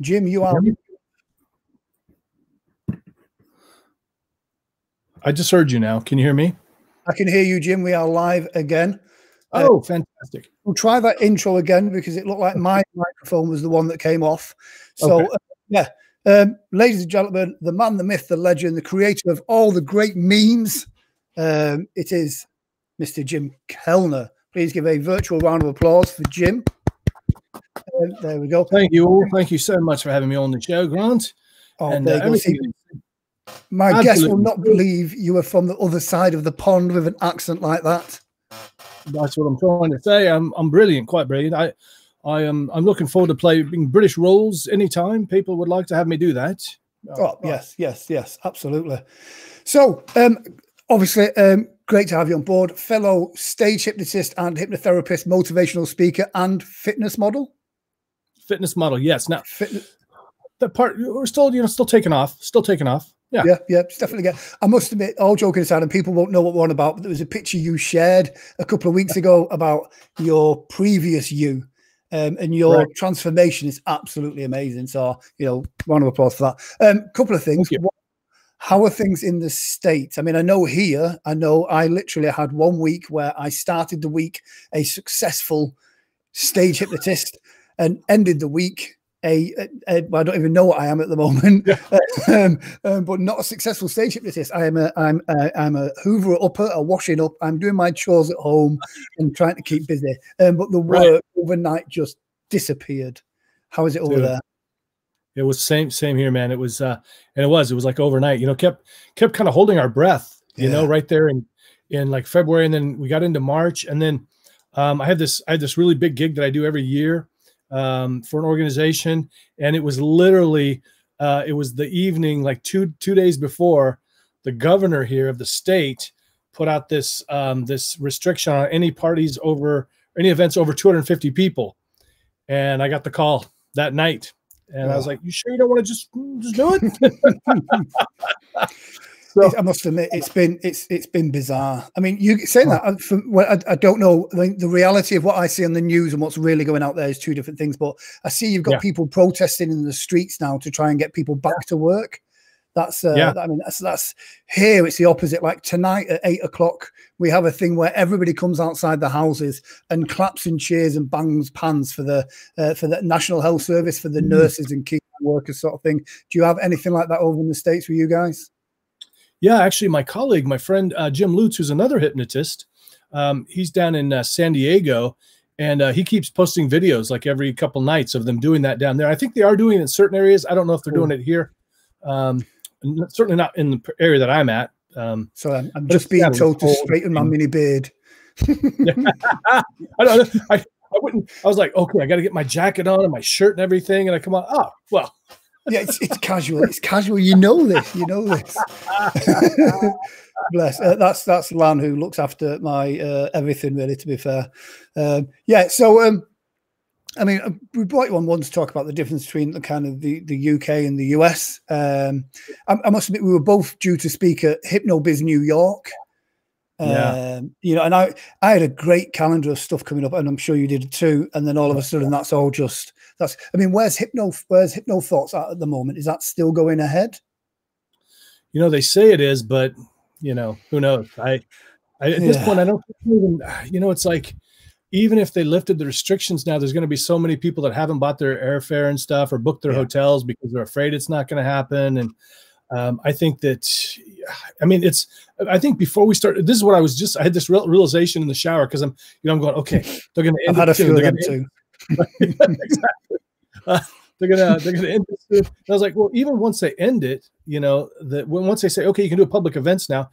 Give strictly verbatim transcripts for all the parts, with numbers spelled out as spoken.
Jim, you are. I just heard you now. Can you hear me? I can hear you, Jim. We are live again. Oh, uh, fantastic. We'll try that intro again because it looked like my microphone was the one that came off. So, okay. uh, yeah. Um, ladies and gentlemen, the man, the myth, the legend, the creator of all the great memes, um, it is Mister Jim Kellner. Please give a virtual round of applause for Jim. Uh, there we go. Thank you all. Thank you so much for having me on the show, Grant. Oh, and, uh, my Absolutely. guest will not believe you were from the other side of the pond with an accent like that. That's what I'm trying to say. I'm, I'm brilliant, quite brilliant. I... I am. I'm looking forward to playing British roles anytime. People would like to have me do that. Oh, oh yes, yes, yes, absolutely. So, um, obviously, um, great to have you on board, fellow stage hypnotist and hypnotherapist, motivational speaker, and fitness model. Fitness model, yes. Now, Fit the part we're still, you know, still taking off, still taking off. Yeah, yeah, yeah, definitely. Good. I must admit, all joking aside, and people won't know what we're on about, but there was a picture you shared a couple of weeks ago about your previous you. Um, and your right. transformation is absolutely amazing. So, you know, round of applause for that. Um, couple of things. One, how are things in the States? I mean, I know here, I know I literally had one week where I started the week a successful stage hypnotist and ended the week a, a, a I don't even know what I am at the moment, yeah. um, um, but not a successful stage hypnotist. I am a, I'm a, I'm a hoover upper, a washing up. I'm doing my chores at home and trying to keep busy. Um, but the work right. overnight just disappeared. How is it over Dude, there? It was same, same here, man. It was, uh, and it was, it was like overnight, you know, kept, kept kind of holding our breath, you yeah. know, right there in, in like February. And then we got into March, and then, um, I had this, I had this really big gig that I do every year. Um, for an organization, and it was literally uh, it was the evening, like two two days before, the governor here of the state put out this um, this restriction on any parties over any events over two hundred fifty people, and I got the call that night, and wow. I was like, "You sure you don't want to just just do it?" So, I must admit, it's been it's it's been bizarre. I mean, you saying that, from, well, I, I don't know. I mean, the reality of what I see on the news and what's really going out there is two different things. But I see you've got yeah. people protesting in the streets now to try and get people back yeah. to work. That's uh, yeah. I mean, that's that's here. It's the opposite. Like tonight at eight o'clock, we have a thing where everybody comes outside the houses and claps and cheers and bangs pans for the uh, for the National Health Service, for the mm. nurses and key workers, sort of thing. Do you have anything like that over in the States with you guys? Yeah, actually, my colleague, my friend, uh, Jim Lutz, who's another hypnotist, um, he's down in uh, San Diego, and uh, he keeps posting videos like every couple nights of them doing that down there. I think they are doing it in certain areas. I don't know if they're doing it here. Um, certainly not in the area that I'm at. Um, so I'm, I'm just being told to straighten my mini beard. I don't know. I, I wouldn't. I was like, okay, I got to get my jacket on and my shirt and everything, and I come on. Oh, well. Yeah, it's, it's casual. It's casual. You know this. You know this. Bless. Uh, that's that's Lan, who looks after my uh, everything, really, to be fair. Um, yeah, so, um, I mean, we brought you on once to talk about the difference between the kind of the, the U K and the U S. Um, I, I must admit, we were both due to speak at HypnoBiz New York. Um, yeah. You know, and I, I had a great calendar of stuff coming up, and I'm sure you did too. And then all of a sudden, that's all just that's. I mean, where's Hypno? Where's HypnoThoughts at at the moment? Is that still going ahead? You know, they say it is, but you know, who knows? I, I at yeah. this point, I don't even. You know, it's like even if they lifted the restrictions now, there's going to be so many people that haven't bought their airfare and stuff or booked their yeah. hotels because they're afraid it's not going to happen. And um, I think that. I mean, it's, I think before we started, this is what I was just, I had this real realization in the shower because I'm, you know, I'm going, okay, they're going to end it soon. They're going to end it soon. And I was like, well, even once they end it, you know, that once they say, okay, you can do public events now,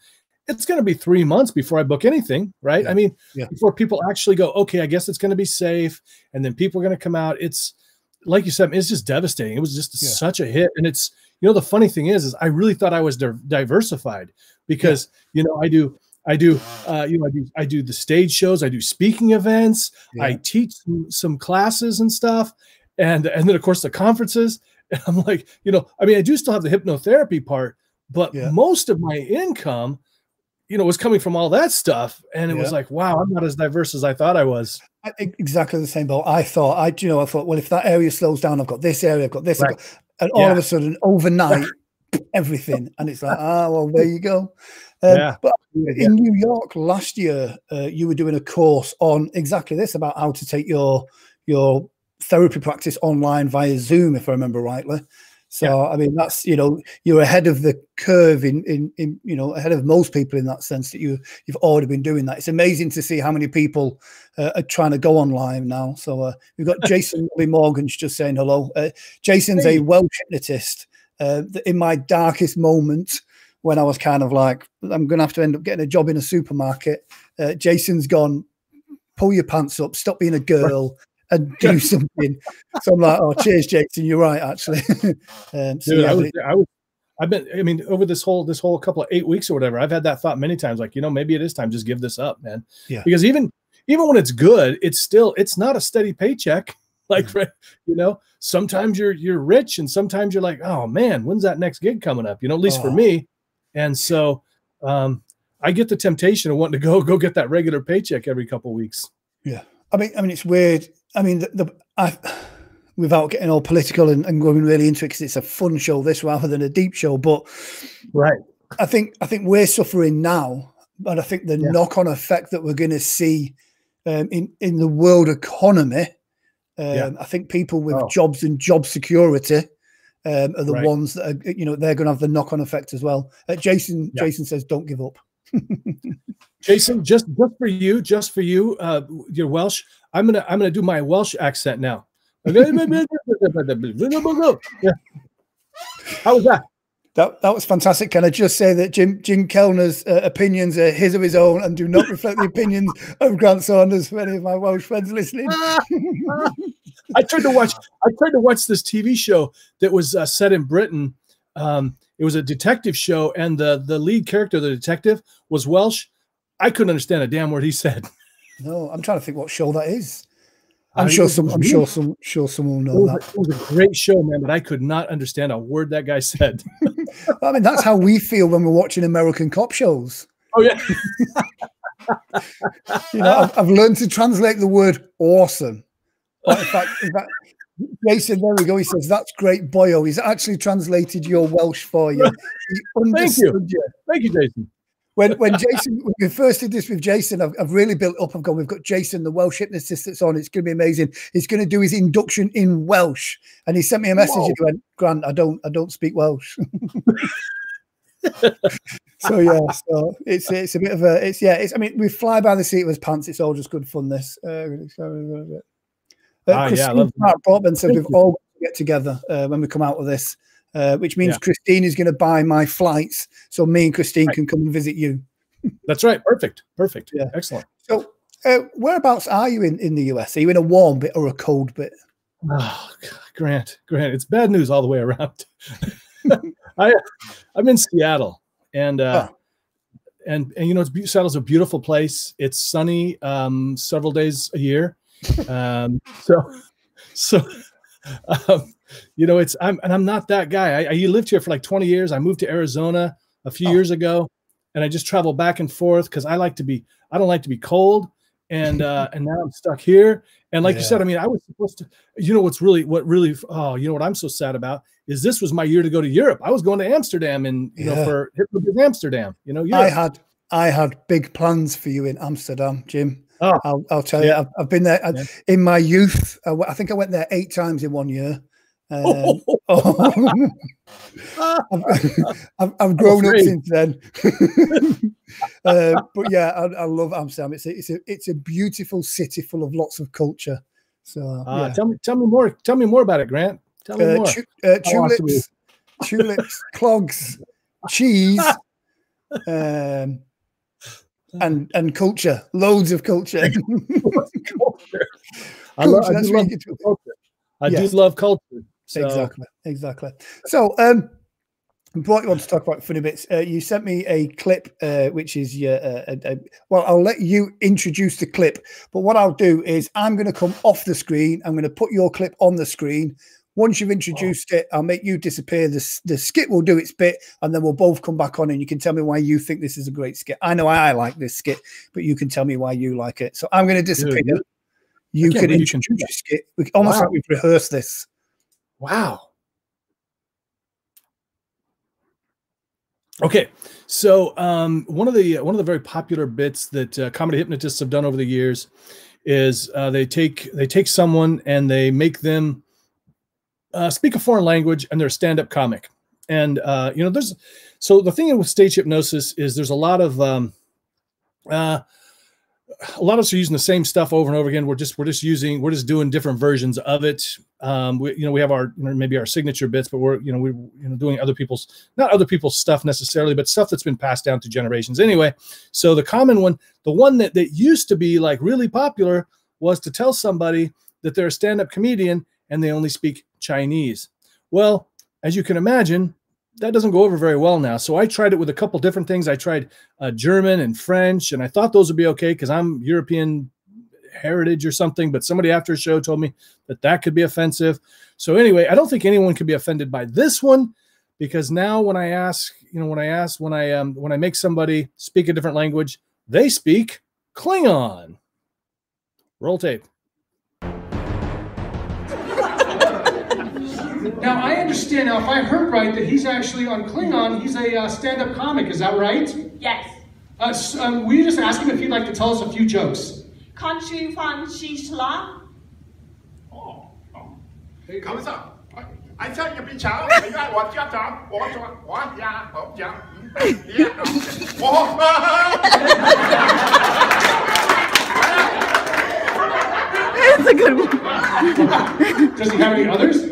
it's going to be three months before I book anything, right? Yeah. I mean, yeah. before people actually go, okay, I guess it's going to be safe. And then people are going to come out. It's like you said, it's just devastating. It was just yeah. such a hit. And it's, you know, the funny thing is, is I really thought I was di diversified because, yeah. you know, I do, I do, uh, you know, I do, I do the stage shows, I do speaking events, yeah. I teach some classes and stuff. And, and then of course the conferences, and I'm like, you know, I mean, I do still have the hypnotherapy part, but yeah. most of my income you know, was coming from all that stuff. And it yeah. was like, wow, I'm not as diverse as I thought I was. I, exactly the same, Bill. I thought, I, you know, I thought, well, if that area slows down, I've got this area, I've got this. Right. I've got, and all yeah. of a sudden, overnight, everything. And it's like, ah, well, there you go. Um, yeah. But in New York last year, uh, you were doing a course on exactly this, about how to take your, your therapy practice online via Zoom, if I remember rightly. So, yeah. I mean, that's, you know, you're ahead of the curve in, in, in, you know, ahead of most people in that sense that you, you've already been doing that. It's amazing to see how many people uh, are trying to go online now. So uh, we've got Jason Morgan's just saying hello. Uh, Jason's hey. a Welsh hypnotist. Uh, in my darkest moment, when I was kind of like, I'm going to have to end up getting a job in a supermarket, uh, Jason's gone, pull your pants up, stop being a girl. And do something. So I'm like, oh, cheers, Jason. You're right, actually. um, so Dude, yeah, I was, I was, I've been, I mean, over this whole this whole couple of eight weeks or whatever, I've had that thought many times. Like, you know, maybe it is time. Just give this up, man. Yeah. Because even even when it's good, it's still it's not a steady paycheck. Like, mm-hmm. you know, sometimes you're you're rich, and sometimes you're like, oh man, when's that next gig coming up? You know, at least oh. for me. And so um, I get the temptation of wanting to go go get that regular paycheck every couple of weeks. Yeah. I mean, I mean, it's weird. I mean, the, the I, without getting all political and, and going really into it, because it's a fun show, this, rather than a deep show. But right, I think I think we're suffering now, but I think the yeah. knock-on effect that we're going to see um, in in the world economy, um, yeah. I think people with oh. jobs and job security um, are the right. ones that are, you know, they're going to have the knock-on effect as well. Uh, Jason, yeah. Jason says, "Don't give up." Jason, just just for you, just for you, uh, you're Welsh. I'm gonna I'm gonna do my Welsh accent now. Yeah. How was that? That that was fantastic. Can I just say that Jim Jim Kellner's uh, opinions are his or his own and do not reflect the opinions of Grant Saunders. For any of my Welsh friends listening, I tried to watch I tried to watch this T V show that was uh, set in Britain. Um, it was a detective show, and the the lead character, the detective, was Welsh. I couldn't understand a damn word he said. No, I'm trying to think what show that is. I'm I sure some. I'm sure some. Sure, someone will know it was, that. It was a great show, man, but I could not understand a word that guy said. I mean, that's how we feel when we're watching American cop shows. Oh yeah. You know, I've, I've learned to translate the word "awesome." Like, in fact, in fact, Jason, there we go. He says, that's great, boyo. He's actually translated your Welsh for you. He understood. Thank you. you. Thank you, Jason. When when Jason, when we first did this with Jason, I've, I've really built up. I've gone, we've got Jason, the Welsh hypnotist that's on. It's going to be amazing. He's going to do his induction in Welsh. And he sent me a message Whoa. and he went, Grant, I don't, I don't speak Welsh. So yeah, so it's it's a bit of a, it's, yeah, it's, I mean, we fly by the seat of his pants. It's all just good fun, this. Uh, Uh, ah, Christine yeah, I love Mark Portman said we've all got to get together uh, when we come out of this, uh, which means yeah. Christine is going to buy my flights, so me and Christine right. can come and visit you. That's right. Perfect. Perfect. Yeah. Excellent. So, uh, whereabouts are you in in the U S? Are you in a warm bit or a cold bit? Oh, God, Grant, Grant, it's bad news all the way around. I I'm in Seattle, and uh, oh. and and you know, it's, Seattle's a beautiful place. It's sunny um, several days a year. um so so um you know, it's i'm and i'm not that guy. I, I lived here for like twenty years. I moved to Arizona a few oh. years ago, and I just travel back and forth because i like to be i don't like to be cold, and uh and now I'm stuck here. And like yeah. you said, I mean, I was supposed to, you know, what's really what really oh you know what I'm so sad about is this was my year to go to Europe. I was going to Amsterdam, and you yeah. know, for HypnoBiz Amsterdam, you know, Europe. i had i had big plans for you in Amsterdam, Jim. Oh, I'll, I'll tell yeah. you, I've, I've been there I, yeah. in my youth. I, I think I went there eight times in one year. Um, oh. I've, I've, I've grown up since then. uh, but yeah, I, I love Amsterdam. It's a, it's a it's a beautiful city full of lots of culture. So uh, yeah. tell me tell me more. Tell me more about it, Grant. Tell me uh, more. Tu uh, tulips, tulips, clogs, cheese. Um, And and culture, loads of culture. culture. I, love, I, do love culture. I yeah. do love culture. So. Exactly, exactly. So, um, brought you on to talk about funny bits. Uh, you sent me a clip, uh, which is your. Uh, a, a, well, I'll let you introduce the clip, but what I'll do is I'm going to come off the screen. I'm going to put your clip on the screen. Once you've introduced oh. it, I'll make you disappear. The, the skit will do its bit, and then we'll both come back on, and you can tell me why you think this is a great skit. I know I like this skit, but you can tell me why you like it. So I'm going to disappear. Yeah, yeah. You Again, can introduce you can your skit. We, almost wow. like we've rehearsed this. Wow. Okay, so um, one of the one of the very popular bits that uh, comedy hypnotists have done over the years is uh, they take they take someone and they make them uh, speak a foreign language, and they're a stand-up comic. And uh, you know, there's so the thing with stage hypnosis is there's a lot of um, uh, a lot of us are using the same stuff over and over again. We're just we're just using we're just doing different versions of it. Um, we, you know, we have our, you know, maybe our signature bits, but we're, you know, we're, you know, doing other people's, not other people's stuff necessarily, but stuff that's been passed down to generations anyway. So the common one, the one that, that used to be like really popular, was to tell somebody that they're a stand-up comedian and they only speak Chinese. Well, as you can imagine, that doesn't go over very well now. So I tried it with a couple different things. I tried uh, German and French, and I thought those would be okay because I'm European heritage or something, but somebody after a show told me that that could be offensive. So anyway, I don't think anyone could be offended by this one, because now when I ask, you know, when I ask, when I um, when I make somebody speak a different language, they speak Klingon. Roll tape. Now I understand. Now if I heard right, that he's actually on Klingon. He's a uh, stand-up comic. Is that right? Yes. Uh, so, um, will you just ask him if he'd like to tell us a few jokes? Country from Shishla. Oh, oh. Hey, come up. I tell you, bitch, out. What your job? What your what? Yeah, oh, yeah. That's a good one. Does he have any others?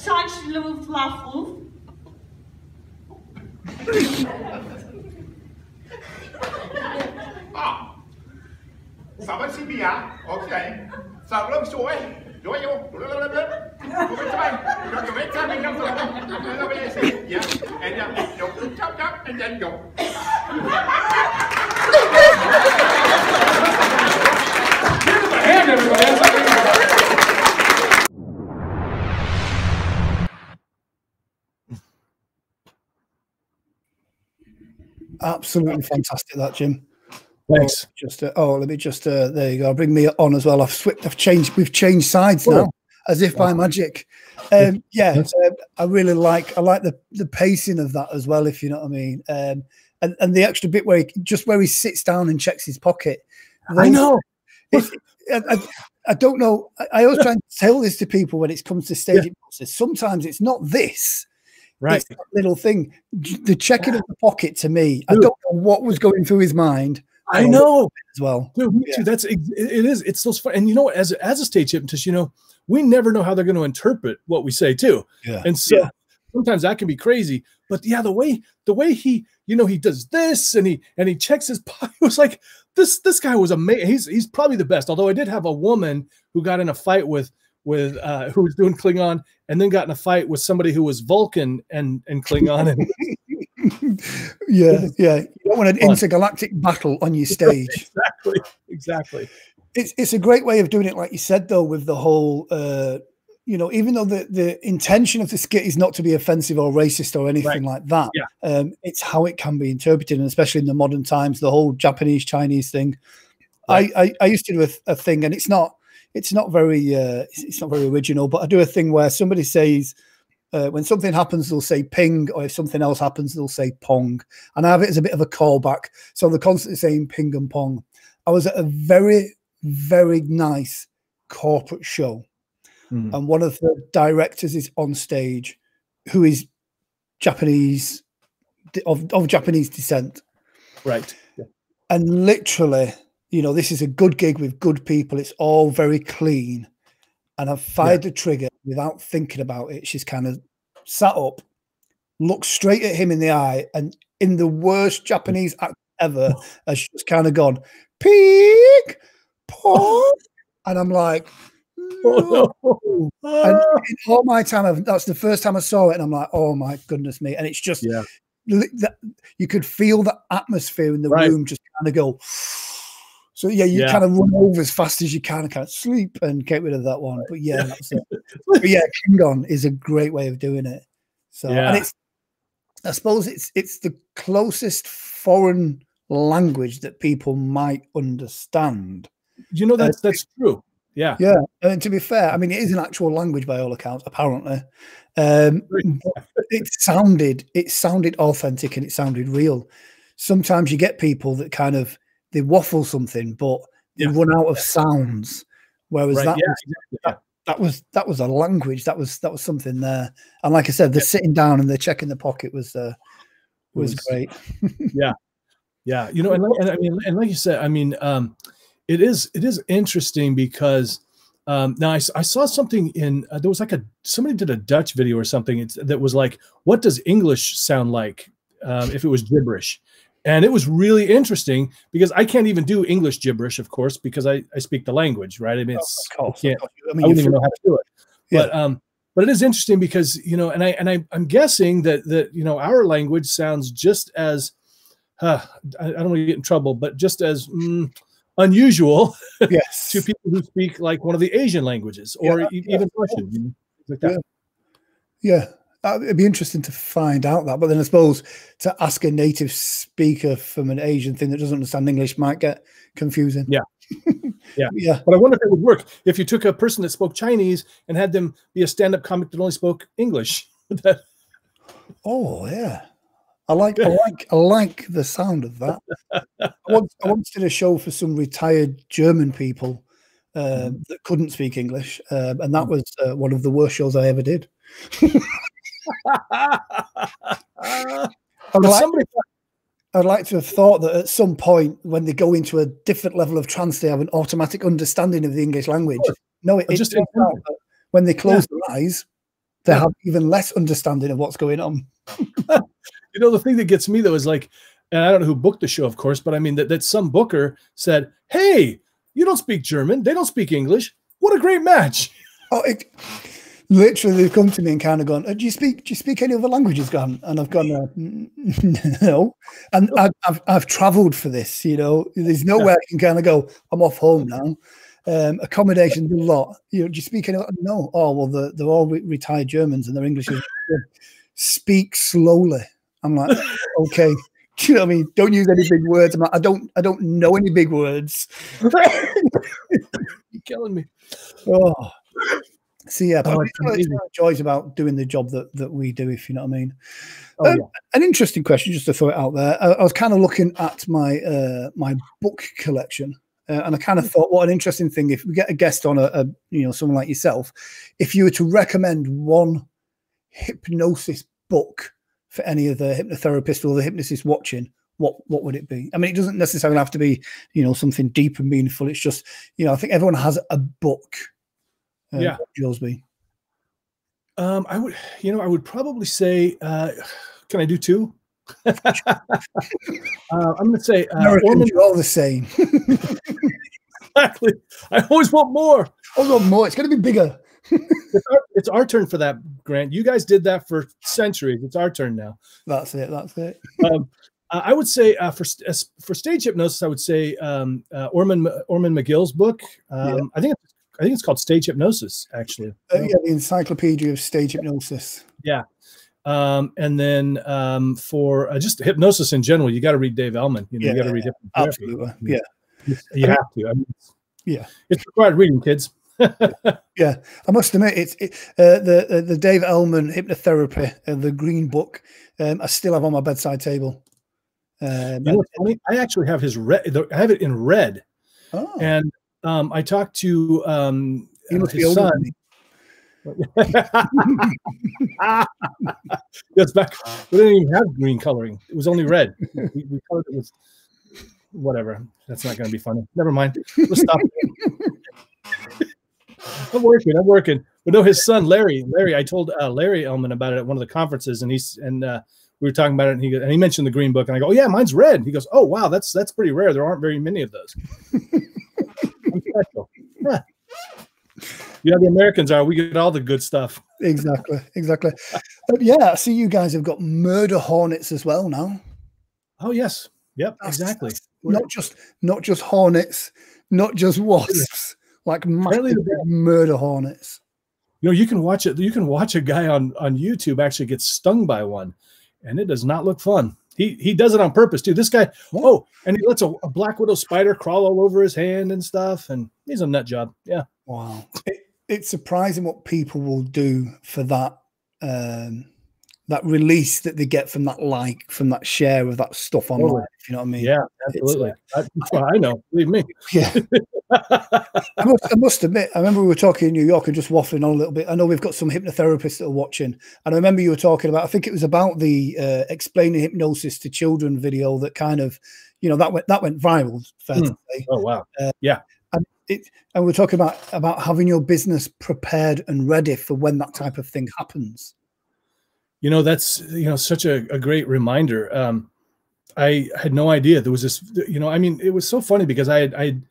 Such little fluff. Ah. Okay. Absolutely fantastic, that, Jim. Thanks. Oh, just uh, oh, let me just uh, there you go. Bring me on as well. I've switched. I've changed. We've changed sides cool. now, as if wow. by magic. Um, yeah, yes. um, I really like. I like the the pacing of that as well. If you know what I mean, um, and and the extra bit where he, just where he sits down and checks his pocket. Those, I know. It's, I, I, I don't know. I, I always try and tell this to people when it comes to stage hypnosis. Sometimes it's not this. Right, it's that little thing. The checking of the pocket to me. Dude. I don't know what was going through his mind. I know as well. Dude, me yeah. too. That's it, it is. It's those fun. And you know, as as a stage hypnotist, you know, we never know how they're going to interpret what we say too. Yeah. And so yeah. sometimes that can be crazy. But yeah, the way the way he, you know, he does this and he and he checks his pocket. It was like this. This guy was amazing. He's he's probably the best. Although I did have a woman who got in a fight with with uh, who was doing Klingon, and then got in a fight with somebody who was Vulcan and and Klingon. And, yeah, yeah. You don't want an intergalactic battle on your stage. Exactly, exactly. It's it's a great way of doing it, like you said, though, with the whole, uh, you know, even though the the intention of the skit is not to be offensive or racist or anything right. like that, yeah. um, it's how it can be interpreted, and especially in the modern times, the whole Japanese Chinese thing. Right. I, I I used to do a, a thing, and it's not it's not very uh, it's not very original, but I do a thing where somebody says. Uh, when something happens, they'll say ping, or if something else happens, they'll say pong. And I have it as a bit of a callback. So they're constantly saying ping and pong. I was at a very, very nice corporate show. Mm. And one of the directors is on stage who is Japanese, of, of Japanese descent. Right. Yeah. And literally, you know, this is a good gig with good people. It's all very clean. And I've fired yeah. the trigger without thinking about it. She's kind of sat up, looked straight at him in the eye, and in the worst Japanese act ever, has just kind of gone, peek, pong. And I'm like, no. Oh, no. And in all my time, I've, that's the first time I saw it. And I'm like, oh my goodness me. And it's just, yeah. that, you could feel the atmosphere in the right. room just kind of go, So yeah, you yeah. kind of run over as fast as you can. I can't sleep and get rid of that one. But yeah, that's it. But yeah, Klingon is a great way of doing it. So yeah. and it's, I suppose it's it's the closest foreign language that people might understand. You know, that's that's true. Yeah, yeah. And to be fair, I mean, it is an actual language by all accounts, apparently. Um, but it sounded it sounded authentic and it sounded real. Sometimes you get people that kind of they waffle something, but they yeah. run out of sounds. Whereas right. that, yeah. was, that that was that was a language. That was that was something there. And like I said, the yeah. sitting down and the check in the pocket was uh, was, was great. yeah, yeah. You know, and, and I mean, and like you said, I mean. Um, It is. It is interesting because um, now I, I saw something in uh, there was like a somebody did a Dutch video or something it's, that was like, what does English sound like um, if it was gibberish? And it was really interesting because I can't even do English gibberish, of course, because I, I speak the language, right? I mean, it's, oh, I can't. I mean, I don't even know how to do it. Yeah. But um, but it is interesting because you know, and I and I, I'm guessing that that you know our language sounds just as uh, I, I don't want to get in trouble, but just as mm, unusual yes. to people who speak like one of the Asian languages or yeah, even yeah. Russian, you know, like that. Yeah, yeah. It'd be interesting to find out that. But then I suppose to ask a native speaker from an Asian thing that doesn't understand English might get confusing. Yeah, yeah, yeah. But I wonder if it would work if you took a person that spoke Chinese and had them be a stand-up comic that only spoke English. oh yeah. I like, I like, I like the sound of that. I once, I once did a show for some retired German people um, mm. that couldn't speak English, um, and that was uh, one of the worst shows I ever did. I'd, like, somebody... I'd like to have thought that at some point, when they go into a different level of trance, they have an automatic understanding of the English language. No, it, it just out, when they close yeah. their eyes, they yeah. have even less understanding of what's going on. You know, the thing that gets me, though, is like, and I don't know who booked the show, of course, but I mean that, that some booker said, hey, you don't speak German. They don't speak English. What a great match. Oh, it, literally, they've come to me and kind of gone, do you speak, do you speak any other languages, Grant? And I've gone, uh, no. And I've, I've, I've traveled for this, you know. There's nowhere I can kind of go, I'm off home now. Um, accommodation's a lot. You know, do you speak any other? No. Oh, well, they're, they're all re retired Germans and their English is speak slowly. I'm like, okay, do you know what I mean? Don't use any big words. I'm like, I don't, I don't know any big words. You're killing me. Oh, so yeah, but oh, I really enjoys about doing the job that that we do, if you know what I mean. Oh, um, yeah. An interesting question, just to throw it out there. I, I was kind of looking at my uh, my book collection, uh, and I kind of thought, what an interesting thing if we get a guest on a, a you know someone like yourself, if you were to recommend one hypnosis book for any of the hypnotherapists or the hypnotists watching, what what would it be? I mean, it doesn't necessarily have to be, you know, something deep and meaningful. It's just, you know, I think everyone has a book. Uh, yeah. What would yours be? Um, I would, you know, I would probably say, uh, can I do two? uh, I'm going to say. Uh, Americans, you're all the same. Exactly. I always want more. I want more. It's going to be bigger. It's, our, it's our turn for that, Grant. You guys did that for centuries. It's our turn now. That's it. That's it. um, I would say uh, for uh, for stage hypnosis, I would say um, uh, Orman Orman McGill's book. Um, yeah. I think it's, I think it's called Stage Hypnosis, actually. Uh, yeah, the Encyclopedia of Stage Hypnosis. Yeah, um, and then um, for uh, just hypnosis in general, you got to read Dave Elman. You know, yeah, you got to yeah, read yeah. Hypnosis. Absolutely. Yeah, you, you I mean, have to. I mean, yeah, it's required reading, kids. Yeah, I must admit, it's it, uh, the, the the Dave Elman hypnotherapy, uh, the Green Book. Um, I still have on my bedside table. Um, you know what's funny? I actually have his red. I have it in red. Oh. And um, I talked to um, you know, his son. That's back. We didn't even have green coloring. It was only red. we, we colored it with whatever. That's not going to be funny. Never mind. Let's stop. I'm working. I'm working. But no, his son Larry. Larry, I told uh, Larry Elman about it at one of the conferences, and he's and uh, we were talking about it, and he and he mentioned the Green Book, and I go, "Oh yeah, mine's red." He goes, "Oh wow, that's that's pretty rare. There aren't very many of those." I'm special. Yeah. You know, the Americans are. We get all the good stuff. Exactly. Exactly. But yeah, I see you guys have got murder hornets as well now. Oh yes. Yep. That's, exactly. That's, not just not just hornets, not just wasps, like massive murder hornets. You know, you can watch it. You can watch a guy on on YouTube actually get stung by one, and it does not look fun. He he does it on purpose, dude. This guy, oh, and he lets a, a black widow spider crawl all over his hand and stuff, and he's a nut job. Yeah, wow. It, it's surprising what people will do for that um, that release that they get from that like, from that share of that stuff online. Totally. You know what I mean? Yeah, absolutely. Uh, I, I know. Believe me. Yeah. I, must, I must admit, I remember we were talking in New York and just waffling on a little bit. I know we've got some hypnotherapists that are watching, and I remember you were talking about, I think it was about the uh, explaining hypnosis to children video that kind of, you know, that went that went viral. Fair mm. to say. Oh wow! Uh, yeah, and it, and we're talking about about having your business prepared and ready for when that type of thing happens. You know, that's you know such a, a great reminder. Um, I had no idea there was this. You know, I mean, it was so funny because I had, I. Had,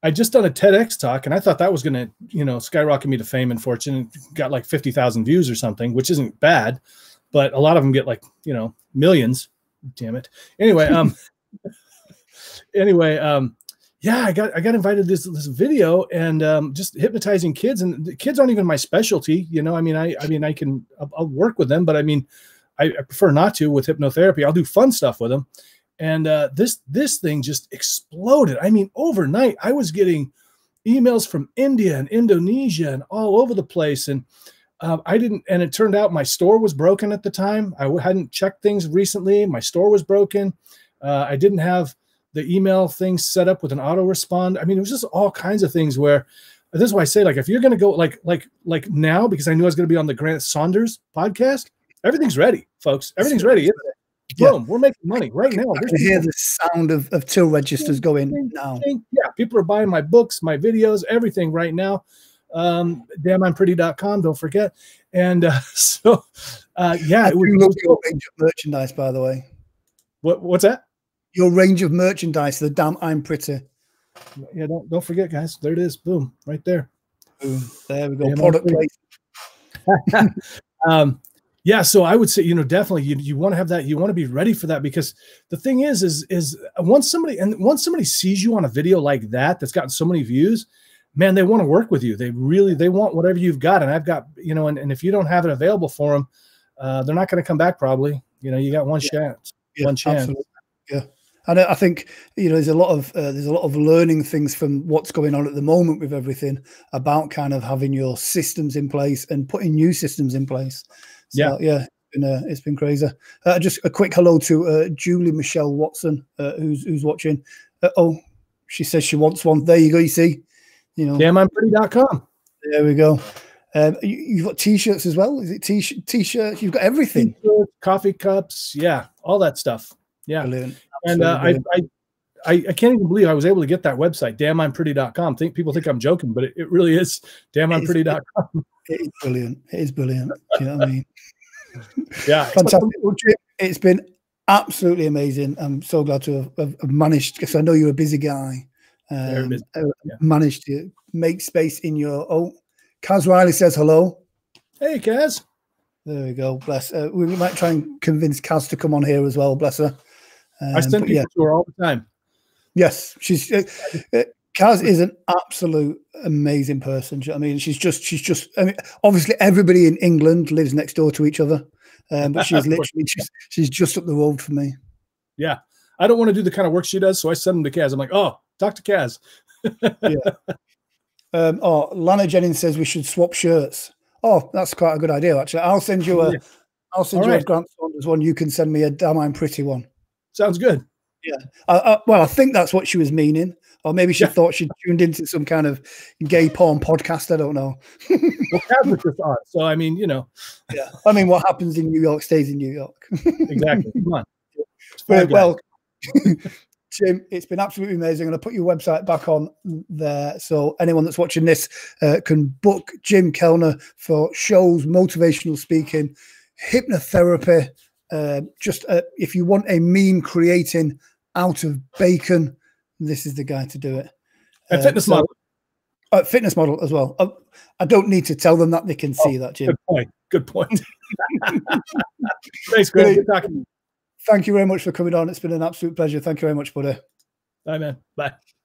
I just done a TEDx talk, and I thought that was going to, you know, skyrocket me to fame and fortune. It got like fifty thousand views or something, which isn't bad, but a lot of them get like, you know, millions. Damn it. Anyway, um, anyway, um, yeah, I got I got invited to this this video, and um, just hypnotizing kids, and the kids aren't even my specialty, you know. I mean, I I mean, I can I'll, I'll work with them, but I mean, I, I prefer not to with hypnotherapy. I'll do fun stuff with them. And uh, this this thing just exploded. I mean, overnight, I was getting emails from India and Indonesia and all over the place. And uh, I didn't. And it turned out my store was broken at the time. I hadn't checked things recently. My store was broken. Uh, I didn't have the email thing set up with an autorespond. I mean, it was just all kinds of things where. This is why I say, like, if you're going to go like like like now, because I knew I was going to be on the Grant Saunders podcast. Everything's ready, folks. Everything's ready. Isn't it? Boom, yeah. We're making money right now. I can hear the sound of, of till registers going now. Yeah, people are buying my books, my videos, everything right now. Um, damn I'm pretty dot com, don't forget. And uh, so, uh, yeah. I it was, love your range of merchandise, by the way. What, what's that? Your range of merchandise, the Damn I'm Pretty. Yeah, don't, don't forget, guys. There it is. Boom, right there. Boom. There we go. Damn Product placement. um, Yeah, so I would say, you know, definitely you you want to have that. You want to be ready for that, because the thing is, is is once somebody and once somebody sees you on a video like that that's gotten so many views, man, they want to work with you. They really they want whatever you've got. And I've got, you know, and, and if you don't have it available for them, uh, they're not going to come back probably. You know, you got one yeah. chance, yeah, one chance. Absolutely. Yeah. And I think, you know, there's a lot of uh, there's a lot of learning things from what's going on at the moment with everything about kind of having your systems in place and putting new systems in place. So, yeah, yeah, it's been, uh, it's been crazy. Uh, just a quick hello to uh, Julie Michelle Watson, uh, who's who's watching. Uh, oh, she says she wants one. There you go. You see, you know, damn I'm pretty dot com. There we go. Um, you, you've got t-shirts as well. Is it t-shirt? T-shirts. You've got everything. Coffee cups. Yeah, all that stuff. Yeah, brilliant. And uh, brilliant. I, I I I can't even believe I was able to get that website. damn I'm pretty dot com. Think people think I'm joking, but it, it really is. damn I'm pretty dot com. It is brilliant. It is brilliant. Do you know what I mean? Yeah. Fantastic. It's been absolutely amazing. I'm so glad to have, have managed, because I know you're a busy guy. Um, busy. Yeah. Managed to make space in your. Oh, Kaz Riley says hello. Hey, Kaz. There we go. Bless. Uh, we might try and convince Kaz to come on here as well. Bless her. Um, I send people yeah. to her all the time. Yes, she's. Uh, uh, Kaz is an absolute amazing person. I mean, she's just, she's just, I mean, obviously everybody in England lives next door to each other, um, but she's literally, she's, she's just up the road from me. Yeah. I don't want to do the kind of work she does. So I send them to Kaz. I'm like, oh, talk to Kaz. Yeah. Um, oh, Lana Jennings says we should swap shirts. Oh, that's quite a good idea. Actually, I'll send you a, yeah. I'll send All you right. a Grant Saunders one. You can send me a Damn I'm Pretty one. Sounds good. Yeah. I, I, well, I think that's what she was meaning. Or maybe she yeah. thought she tuned into some kind of gay porn podcast. I don't know. Well, Kaz was on, so I mean, you know. Yeah. I mean, what happens in New York stays in New York. Exactly. Come on. Well, well Jim, it's been absolutely amazing. I'm going to put your website back on there, so anyone that's watching this uh, can book Jim Kellner for shows, motivational speaking, hypnotherapy. Uh, just uh, if you want a meme creating out of bacon, this is the guy to do it. A fitness um, so, model. Uh, fitness model as well. Uh, I don't need to tell them that. They can see oh, that, Jim. Good point. Good point. Thanks, Greg. Good talking. Thank you very much for coming on. It's been an absolute pleasure. Thank you very much, buddy. All right, man. Bye.